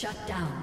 Shut down.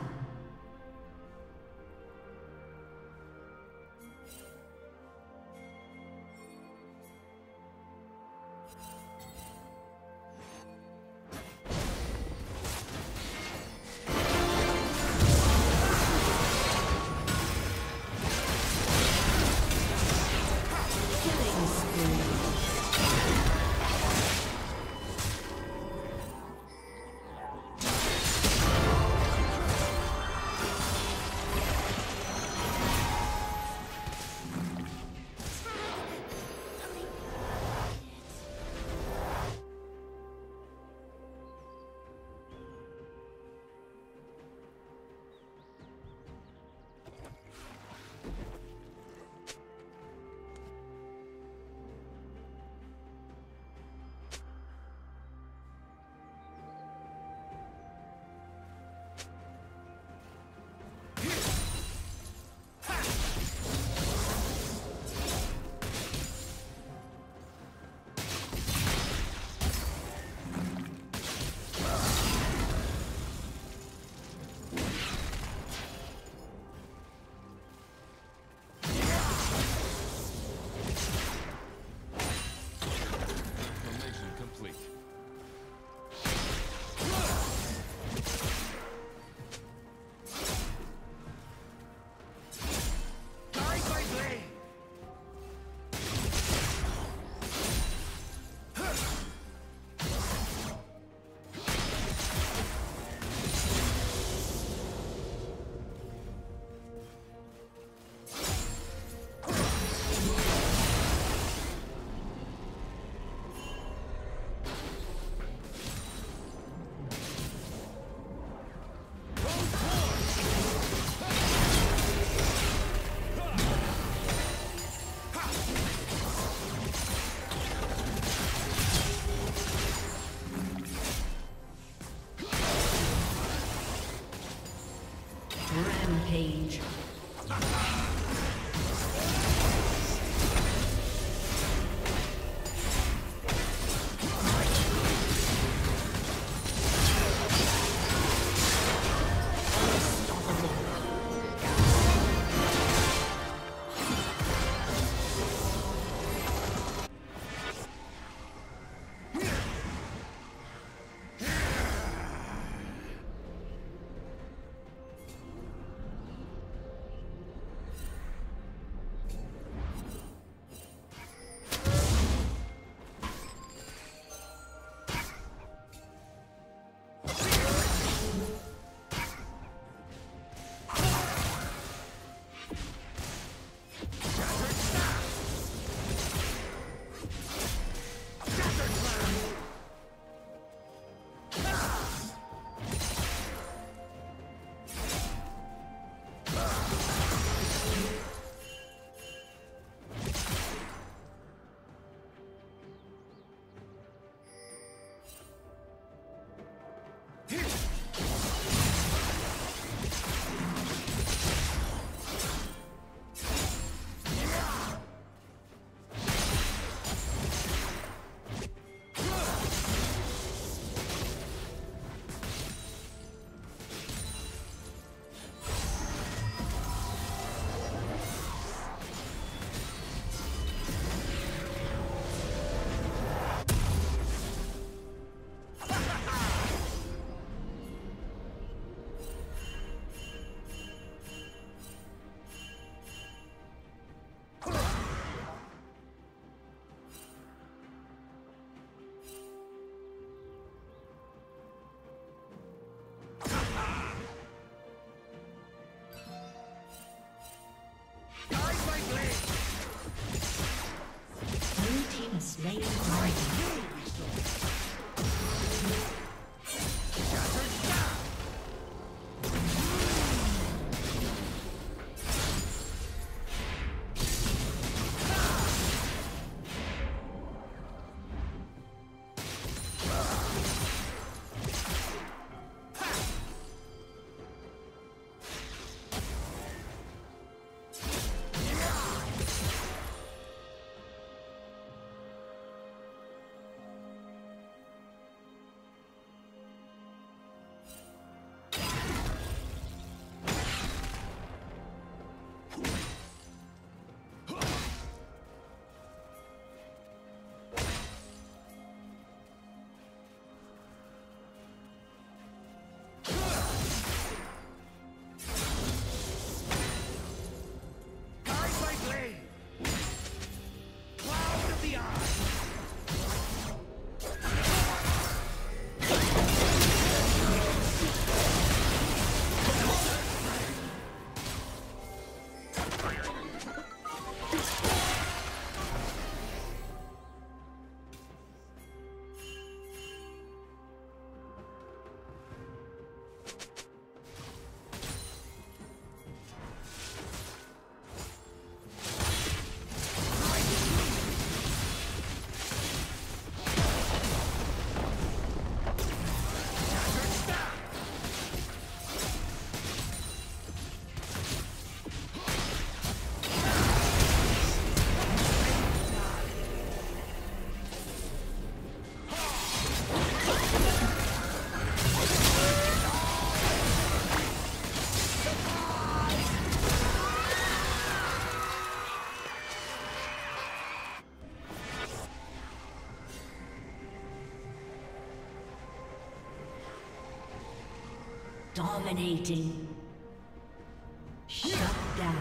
Dominating. Shut down.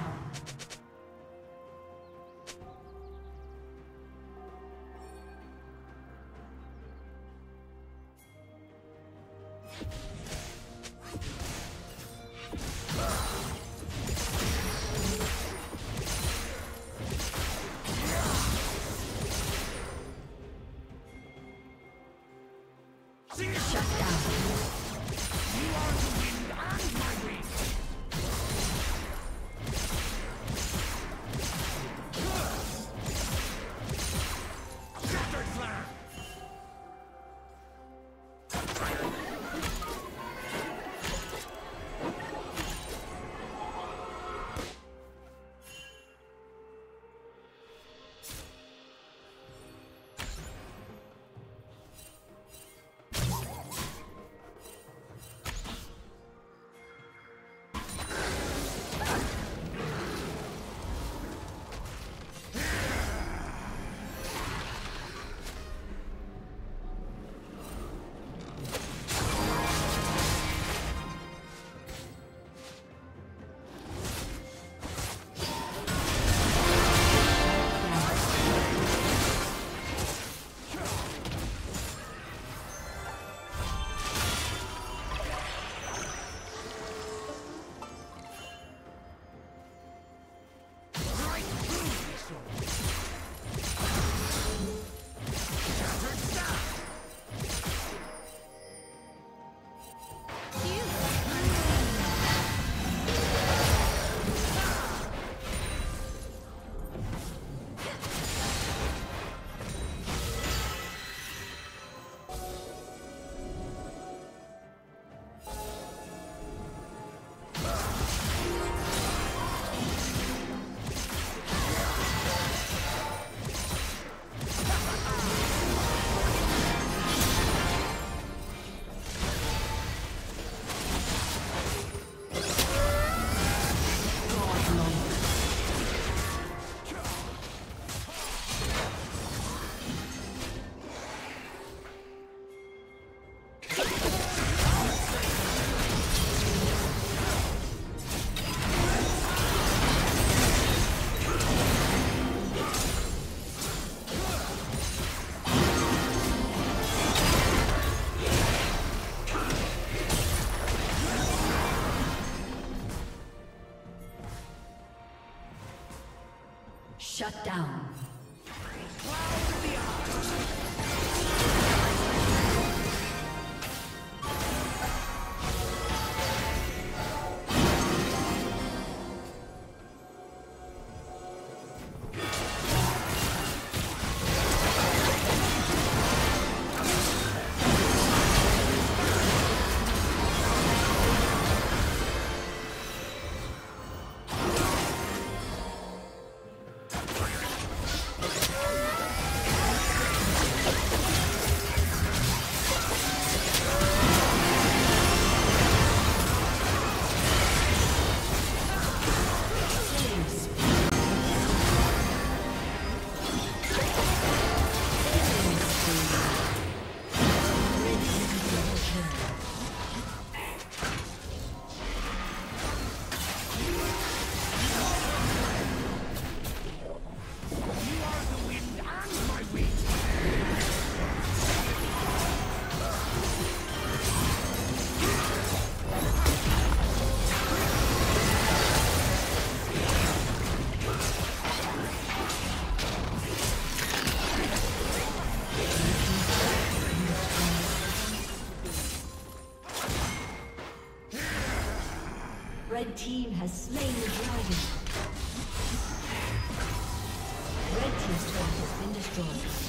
Shut down. team has slain the dragon. Red team's turret has been destroyed.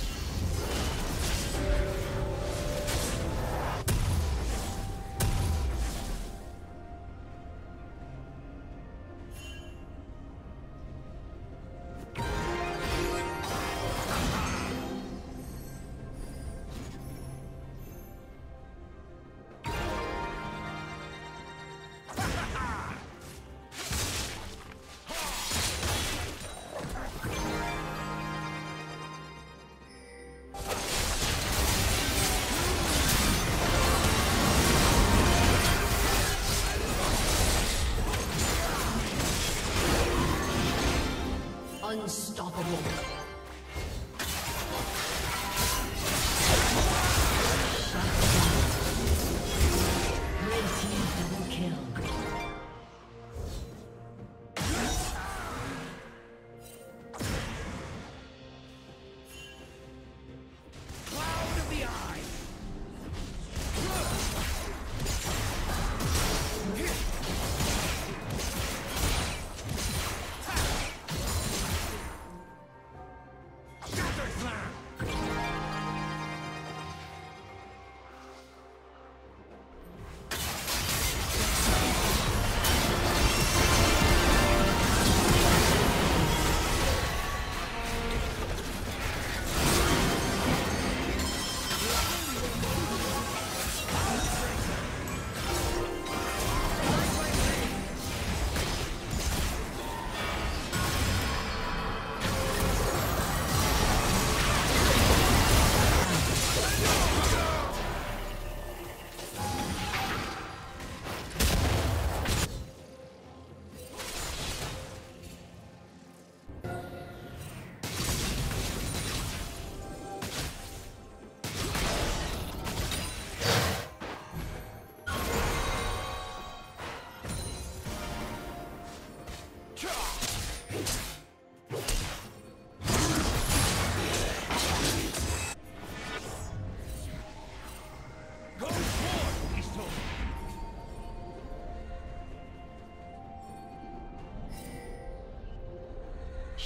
Unstoppable.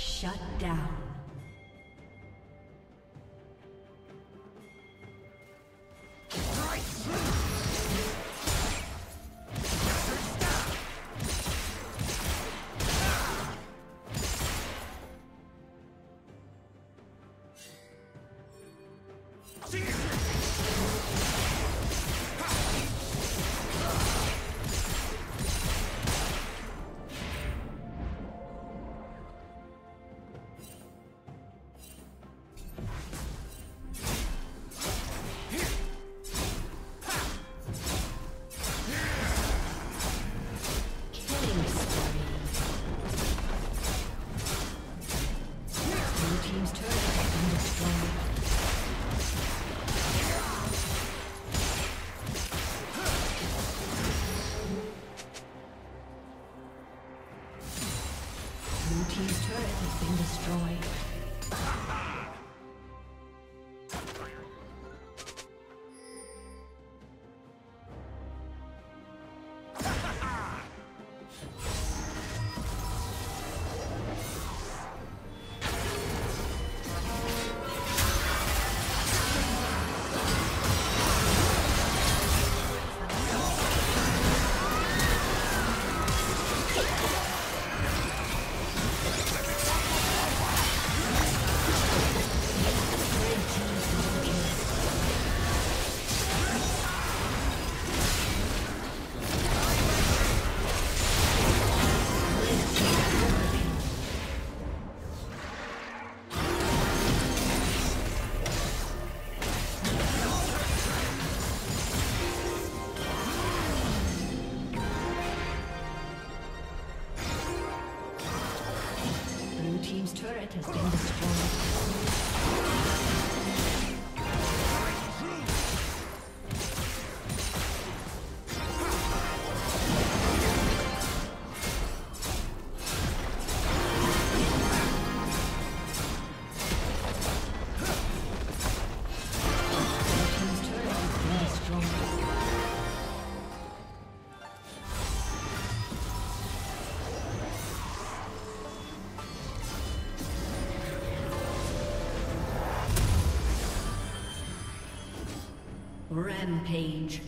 Shut down. Has been destroyed. Rampage.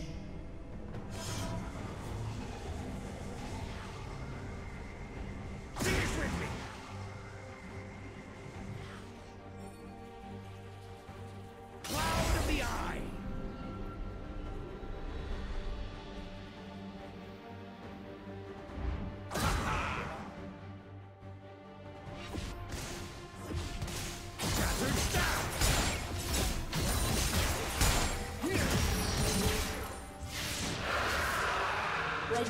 The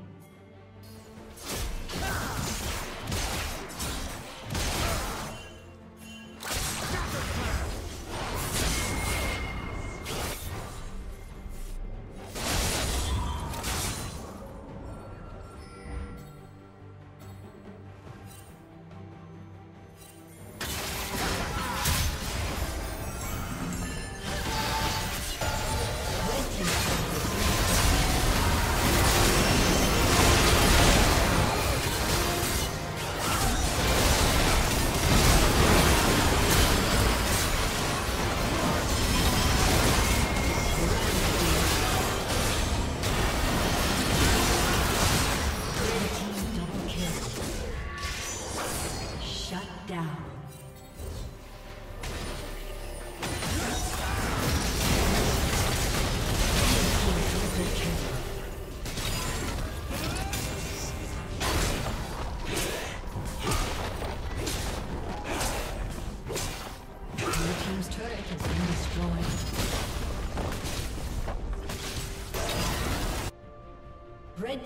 Red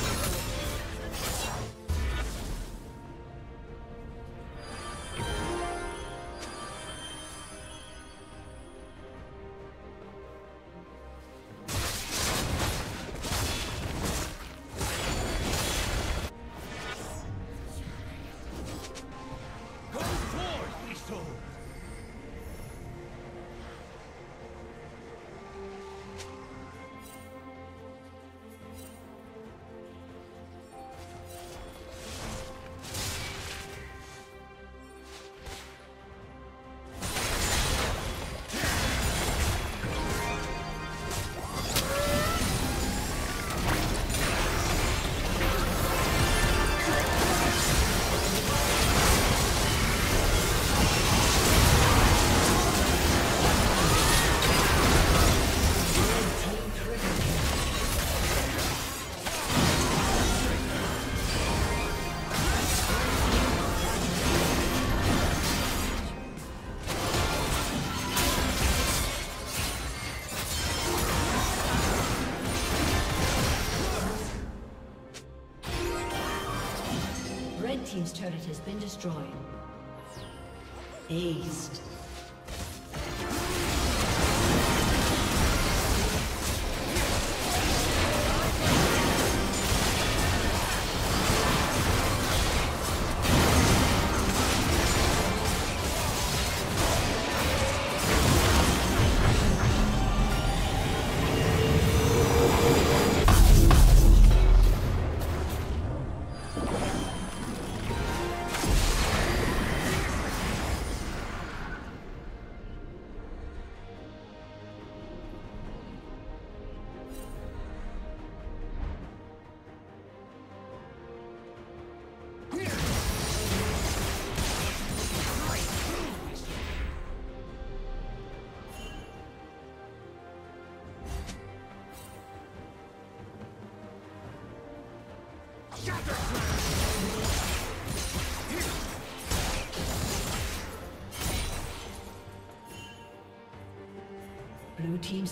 Team's turret has been destroyed. Aced. Blue team's